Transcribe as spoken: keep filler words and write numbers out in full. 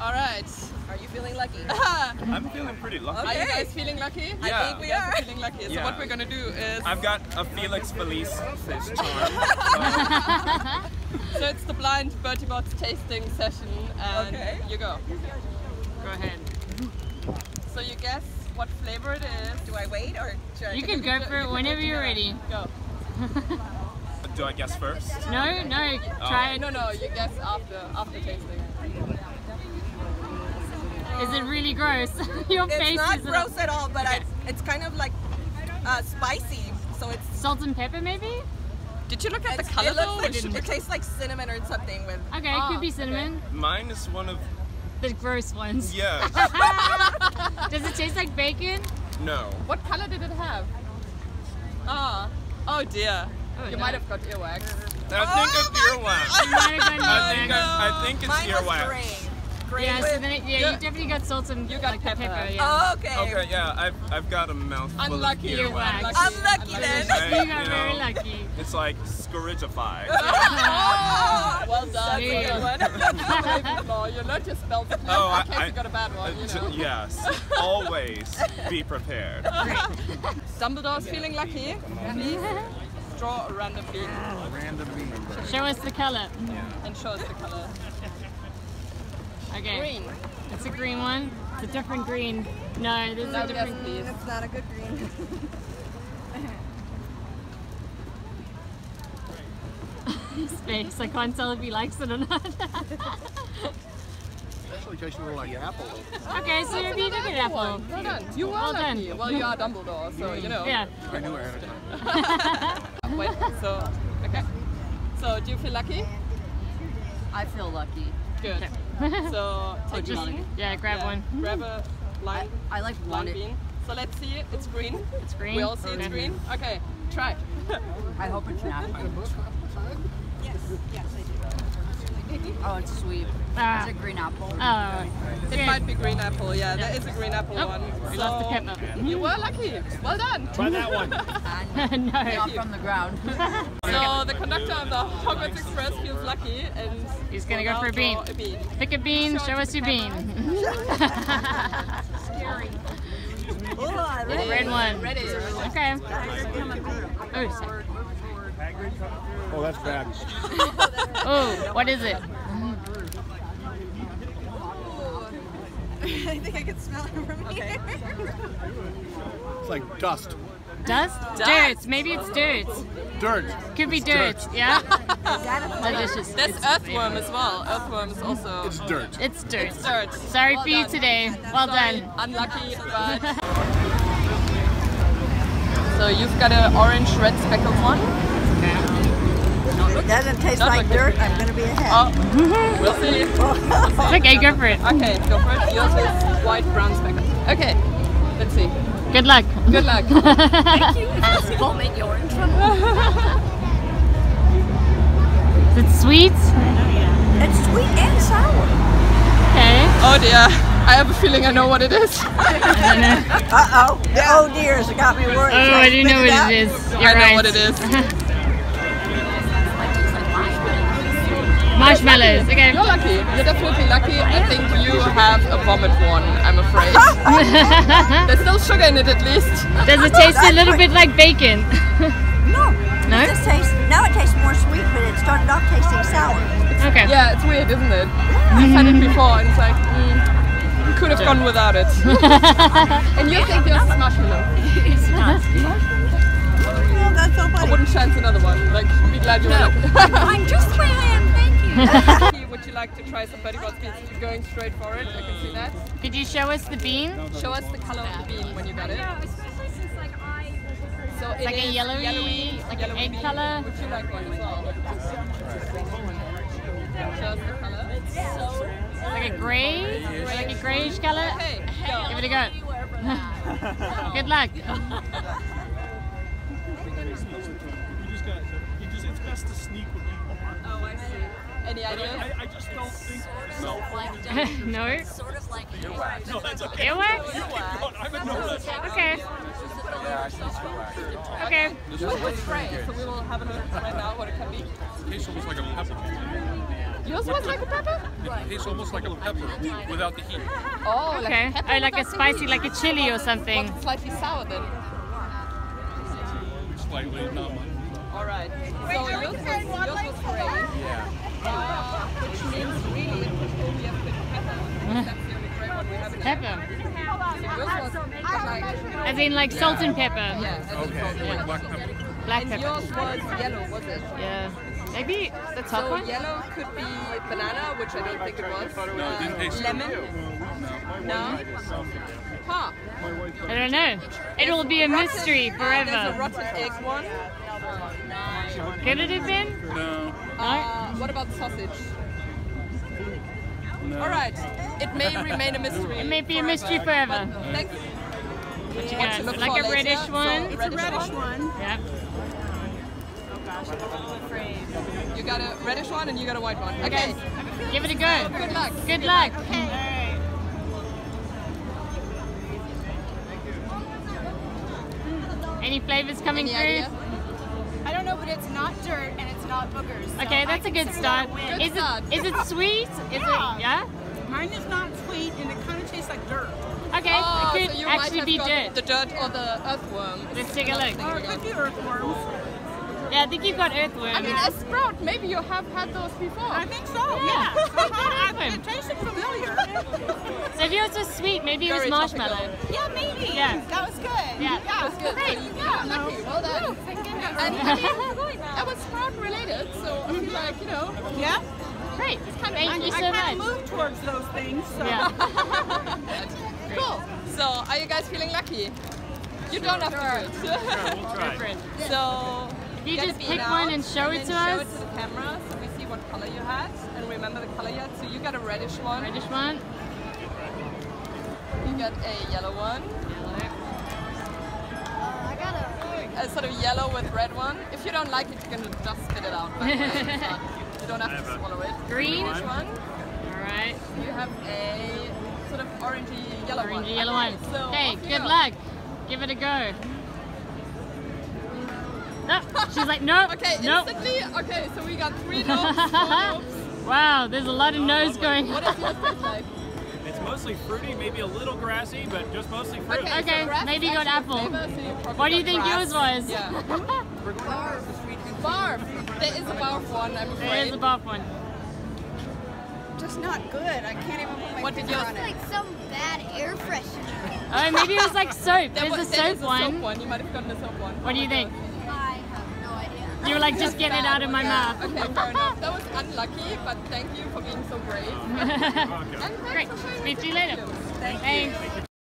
Alright. Are you feeling lucky? I'm feeling pretty lucky. Okay. Are you guys feeling lucky? Yeah. I think we are feeling lucky. So yeah. What we're going to do is... I've got a Felix Felice fish charm. So. So it's the blind Bertie Bott's tasting session. And okay. You go. Go ahead. So you guess what flavor it is. Do I wait or should I... You can go for it whenever you're ready. Go. Do I guess first? No, no. Oh. Try it. No, no. You guess after, after tasting. Is it really gross? Your it's face not is gross enough. At all, but okay. I, it's kind of like uh, spicy, so it's salt and pepper maybe. Did you look at it's, the color? It, though, like, it, it tastes like cinnamon or something with. Okay, oh, it could be cinnamon. Okay. Mine is one of the gross ones. Yeah. Does it taste like bacon? No. What color did it have? Ah, oh. oh dear. Oh, you no. might have got earwax. I think oh it's earwax. You might have got I, think no. I, I think it's Mine earwax. Green. Yeah, so then it, yeah, yeah, you definitely got salt and you got like pepper. pepper yeah. Oh, okay. Okay, yeah, I've, I've got a mouthful Unlucky. of earwax. Unlucky, Unlucky then. I, you got you know, very lucky. It's like Scourgify. Oh, well done. Yeah. You're not just spelled it. Oh, in case I, you got a bad one, you know. Yes, always be prepared. Dumbledore's feeling lucky. Draw a random bean. A random bean. Show us the color. Yeah. And show us the color. Okay. Green. It's a green one. It's a different green. No, this is no, a different green. Yes, it's not a good green. His face. I can't tell if he likes it or not. Especially tastes more like apple. Okay, so you're being a good apple. Well done. You are lucky. Well, you are Dumbledore, so you know. Yeah. I knew I had a time. Wait, so, okay. So, do you feel lucky? I feel lucky. Good. Okay. So, take oh, one. Yeah, grab yeah. one. Mm-hmm. Grab a lime. I, I like one bean. So, let's see it. It's green. It's green. We all see okay. it's green. Okay, try. I hope it's not. Yes, yes, I do. Oh, it's sweet. Ah. It's a green apple. Oh. It yeah. might be green apple, yeah. yeah. There is a green apple oh. one. We so lost the pepper. You were lucky. Well done. Try that one. No. Not from the ground. So the conductor on the Hogwarts Express feels lucky and he's gonna go for a bean. a bean. Pick a bean, show, show us your bean. Scary. Oh, ready. Red one. Ready. Okay. Oh, sorry. Oh, that's bad. Oh, what is it? I think I can smell it from here. It's like dust. Dust? Dirt. dirt. Maybe it's dirt. Dirt. Could be dirt. dirt. Yeah. Delicious. That's it's earthworm as well. Earthworm is also. It's dirt. It's dirt. It's dirt. Sorry well for done. you today. Well Sorry. done. Unlucky, but. So you've got an orange red speckled one. It doesn't taste Not like dirt. I'm gonna be ahead. Oh. We'll see. It's okay. Go for it. Okay. Go for it. Yours is white brown speckled. Okay. Let's see. Good luck. Good luck. Thank you. Just vomit your orange one. Is it sweet? It's sweet and sour. Okay. Oh dear. I have a feeling I know what it is. Uh-oh. Oh dear. It got me worried. Oh, I didn't know what it, it is. You're I right. know what it is. Marshmallows. Okay. You're lucky. You're definitely lucky. I think you have a vomit one, I'm afraid. There's still sugar in it at least. Does it taste a little bit like bacon? No. No? It just tastes, now it tastes more sweet, but it started off tasting sour. It's, okay. Yeah, it's weird, isn't it? Yeah. I've had it before and it's like, mm, you could have yeah. gone without it. And you think yours is marshmallow. It's not. Well, that's so funny. I wouldn't chance another one. Like, be glad you no. were I'm just where I am. Would you like to try some Bertie Bott's beans? You're going straight for it, I can see that. Could you show us the bean? Show us the colour of the bean when you got it. Yeah, especially since like I... So it like a yellowy, yellowy like yellowy an egg colour. Would you like one as well? Show us the colour. It's so like a grey, like a greyish colour. Okay, go. Give it a go. Good luck. It's best to sneak with people. Oh, I see. Any idea? I, I just don't think so. Like no. It's sort of like earwax. No, that's okay. Earwax? Earwax. I'm a nervous. Okay. Okay. Let's try it. So we will have a look right now what it can be. It tastes almost like a peppermint. Yours was like a pepper? It's almost like a pepper without the heat. Oh, okay. Like a pepper or like a spicy, heat. Like a chili or something. What's slightly sour then? Slightly, not much. All right. Wait, so yours was, yours was great. Yeah. Uh, which means really only have been pepper. That's the only great one we have in pepper. As in like salt and pepper. Yeah. Okay. Like black pepper. Black and pepper. Yours was yellow, was it? Yeah. Maybe the top so one? Yellow could be banana, which I don't think it was. No, it didn't taste lemon? No? Huh. I don't know. It will be a rotten, mystery forever. Uh, there's a rotten egg one. No. Could it have been? No. Uh, what about sausage? No. Alright. It may remain a mystery. It may be forever. a mystery forever. Thanks. What you got? Like a later. reddish one? So it's reddish a reddish one. one. Yep. You got a reddish one and you got a white one. Okay. okay. Give it a go. Good luck. Good, Good luck. luck. Okay. All right. Any flavors coming Any through? Idea? I don't know, but it's not dirt and it's not boogers. So okay, that's I a good start. That a good is start. It, is it sweet? Is yeah. it yeah? Mine is not sweet and it kind of tastes like dirt. Okay, oh, it could so actually be dirt. The dirt or the earthworm. Let's take a look. Or it could be earthworms. Yeah, I think you've got earthworms. I mean, a sprout, maybe you have had those before. I think so, yeah. yeah. It tasted familiar. So if yours was sweet, maybe Very it was marshmallow. Topical. Yeah, maybe. Yeah. That was good. Yeah, yeah. that was good. Great. So you yeah. got lucky. Well done. And I mean, that was sprout related, so I feel like, you know. Yeah. Great. It's kind of, Thank I, you so I kind much. of move towards those things. So. Yeah. Cool. So, are you guys feeling lucky? You don't have to do it. We'll try. So. You just pick one and show it to us? Show it to the camera so we see what color you had and remember the color you had. So you got a reddish one. Reddish one. You got a yellow one. Yellow. Uh, I got a... a sort of yellow with red one. If you don't like it, you can just spit it out. You don't have to swallow it. Green. Reddish one. Alright. You have a sort of orangey yellow one. Orangey yellow one. So hey, good luck. Give it a go. No. She's like, nope, okay, nope. Instantly, okay, so we got three notes, four notes. Wow, there's a lot of oh, nose lovely. going on. What is your taste like? It's mostly fruity, maybe a little grassy, but just mostly fruity. Okay, okay so maybe you got apple. Flavor, so you what do you think grass. yours was? Yeah. Barf. Barf. There is a barf one, I'm afraid. There is a barf one. Just not good. I can't even put my what finger on it. It's like some bad air freshener. Oh, maybe it was like soap. There's was, a soap one. There's a soap one. You might have gotten a soap one. What oh do you think? God. You were like, just get it out of my yeah. mouth. Okay, fair enough. That was unlucky, but thank you for being so brave. And thanks Great. for sharing. Speak to you later. Thank you. Thank you.